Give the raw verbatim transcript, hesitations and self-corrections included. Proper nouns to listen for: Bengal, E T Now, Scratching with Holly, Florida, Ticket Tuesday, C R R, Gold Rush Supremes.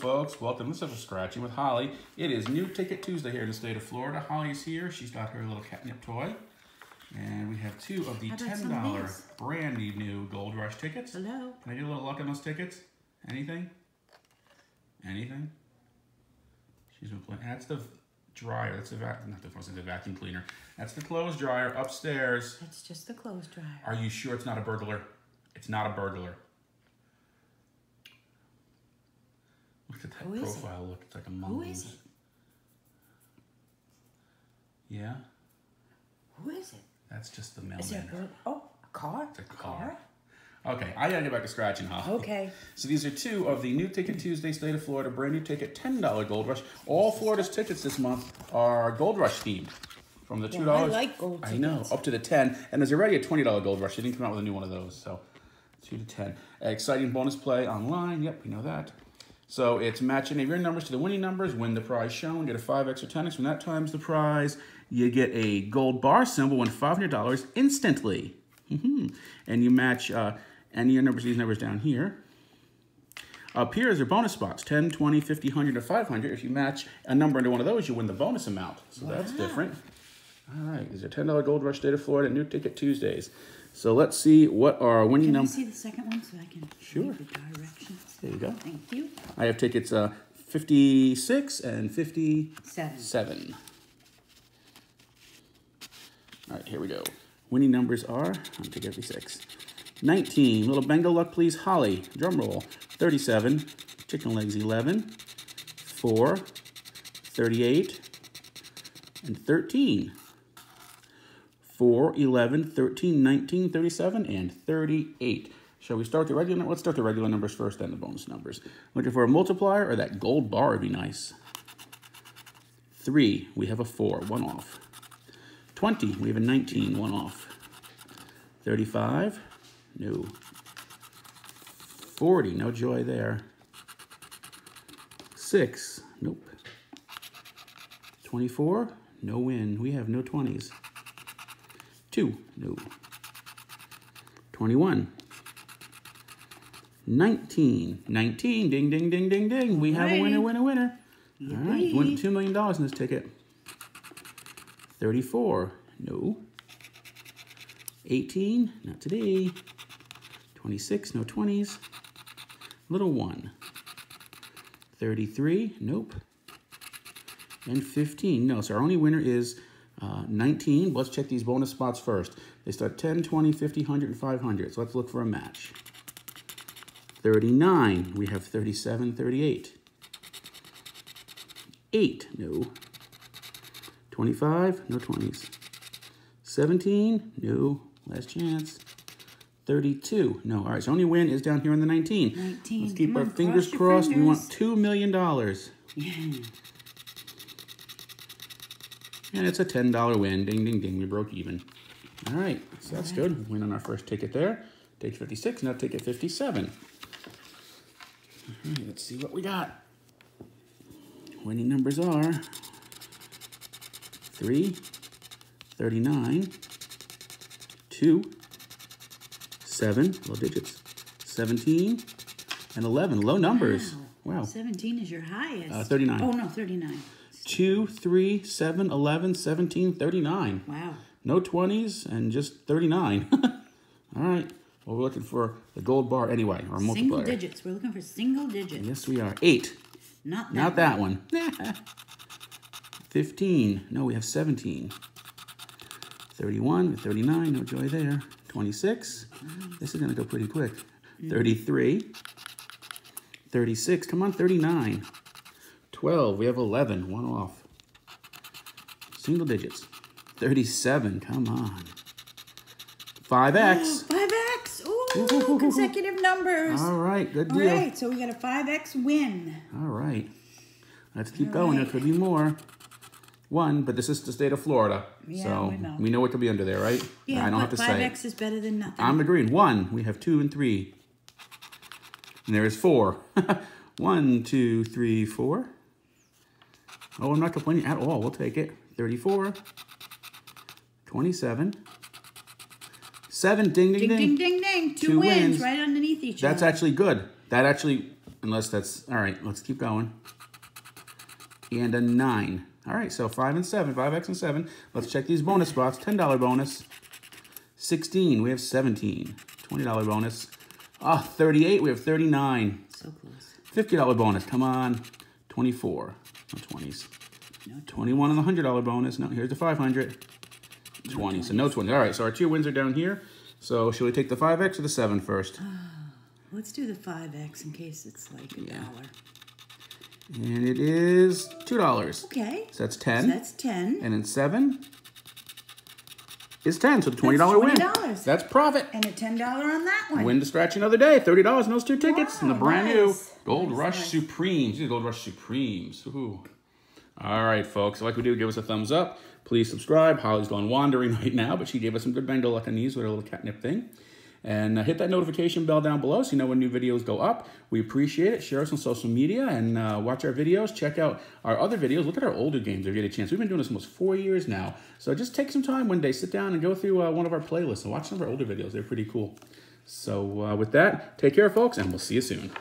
folks, welcome to Scratching with Holly. It is New Ticket Tuesday here in the state of Florida. Holly's here. She's got her little catnip toy. And we have two of the ten dollar of brand new Gold Rush tickets. Hello. Can I get a little luck on those tickets? Anything? Anything? She's been playing. That's the dryer. That's the vacuum. Not the, I was the vacuum cleaner. That's the clothes dryer upstairs. It's just the clothes dryer. Are you sure it's not a burglar? It's not a burglar. Look at that Who profile. Look, it's like a mummy. Who is it? Yeah. Who is it? That's just the mailman. Is it a oh, a car? It's a car. car. Okay, I gotta get back to scratching, huh? Okay. So these are two of the New Ticket Tuesday, State of Florida, brand new ticket, ten dollar Gold Rush. All Florida's tickets this month are Gold Rush themed. From the two dollars. Yeah, I like gold tickets. I know, up to the ten. And there's already a twenty dollar Gold Rush. They didn't come out with a new one of those, so two to ten. Exciting bonus play online. Yep, we know that. So it's match any of your numbers to the winning numbers. Win the prize shown. Get a five X or ten X. When that times the prize, you get a gold bar symbol. Win five hundred dollars instantly. Mm-hmm. And you match uh, any of your numbers, these numbers down here. Up here is your bonus spots, ten, twenty, fifty, one hundred, or five hundred. If you match a number into one of those, you win the bonus amount. So wow. That's different. All right. These are ten dollar Gold Rush State of Florida, New Ticket Tuesdays. So let's see what our winning numbers. Can you see the second one so I can sure. the directions? There you go. Thank you. I have tickets uh, fifty-six and fifty-seven. Seven. All right, here we go. Winning numbers are, I'm taking fifty-six. nineteen, little Bengal luck, please, Holly. Drum roll. thirty-seven, chicken legs, eleven. four, thirty-eight, and thirteen. four, eleven, thirteen, nineteen, thirty-seven, and thirty-eight. Shall we start the regular numbers? Let's start the regular numbers first, then the bonus numbers. Looking for a multiplier or that gold bar would be nice. three, we have a four, one off. twenty, we have a nineteen, one off. thirty-five, no. forty, no joy there. six, nope. twenty-four, no win, we have no twenties. two, no. twenty-one. nineteen. nineteen, ding, ding, ding, ding, ding. We have a winner, winner, winner. All right, you won two million dollars in this ticket. thirty-four, no. eighteen, not today. twenty-six, no twenties. Little one. thirty-three, nope. And fifteen, no. So our only winner is Uh, nineteen, let's check these bonus spots first. They start ten, twenty, fifty, one hundred, and five hundred. So let's look for a match. thirty-nine, we have thirty-seven, thirty-eight. eight, no. twenty-five, no twenties. seventeen, no, last chance. thirty-two, no. All right, so only win is down here on the nineteen. nineteen. Let's keep Come our on, fingers cross crossed. Fingers. We want two million dollars. Yeah. And it's a ten dollar win. Ding, ding, ding. We broke even. All right. So that's right. Good. Win on our first ticket there. Take fifty-six. Now ticket fifty-seven. All right. Let's see what we got. Winning numbers are three, thirty-nine, two, seven, little digits, seventeen, and eleven. Low numbers. Wow. Wow. seventeen is your highest. Uh, thirty-nine. Oh, no, thirty-nine. two, three, seven, eleven, seventeen, thirty-nine. Wow. No twenties and just thirty-nine. All right. Well, we're looking for the gold bar anyway, or multiplier. Single digits. We're looking for single digits. Yes, we are. eight. Not that Not that one. one. fifteen. No, we have seventeen. thirty-one, thirty-nine. No joy there. twenty-six. Mm. This is going to go pretty quick. Mm. thirty-three. thirty-six. Come on, thirty-nine. twelve, we have eleven, one off. Single digits. thirty-seven, come on. five X. Oh, five X, ooh, ooh, ooh, ooh, consecutive ooh. numbers. All right, good deal. All right, so we got a five X win. All right, let's keep All going, right. There could be more. One, but this is the state of Florida, yeah, so we know. we know what could be under there, right? Yeah, I don't have to say it. five X is better than nothing. I'm agreeing, one, we have two and three. And there is four. One, two, three, four. Oh, I'm not complaining at all. We'll take it. thirty-four. twenty-seven. seven. Ding, ding, ding. Ding, ding, ding, ding. Two, Two wins. wins right underneath each other. That's actually good. That actually unless that's, all right, let's keep going. And a nine. All right, so five and seven, five X and seven. Let's check these bonus spots. ten dollar bonus, sixteen, we have seventeen. twenty dollar bonus, ah, oh, thirty-eight, we have thirty-nine. So close. fifty dollar bonus, come on. twenty-four, no twenties. No twenty-one on the one hundred dollar bonus. No, here's the five hundred. twenty, so no twenty. All right, so our two wins are down here. So should we take the five X or the seven first? Uh, let's do the five X in case it's like a yeah. dollar. And it is two dollars. Okay. So that's ten. So that's ten. And then seven is ten, so the twenty dollar that's win. That's profit. And a ten dollar on that one. Win to scratch another day. thirty dollars in those two tickets wow, and the brand nice. new Gold Rush nice. Supremes. These are Gold Rush Supremes. Ooh. All right, folks. Like we do, give us a thumbs up. Please subscribe. Holly's gone wandering right now, but she gave us some good Bengal luck on these with her little catnip thing. And uh, hit that notification bell down below so you know when new videos go up. We appreciate it. Share us on social media and uh, watch our videos. Check out our other videos. Look at our older games if you get a chance. We've been doing this almost four years now. So just take some time one day. Sit down and go through uh, one of our playlists and watch some of our older videos. They're pretty cool. So uh, with that, take care, folks, and we'll see you soon.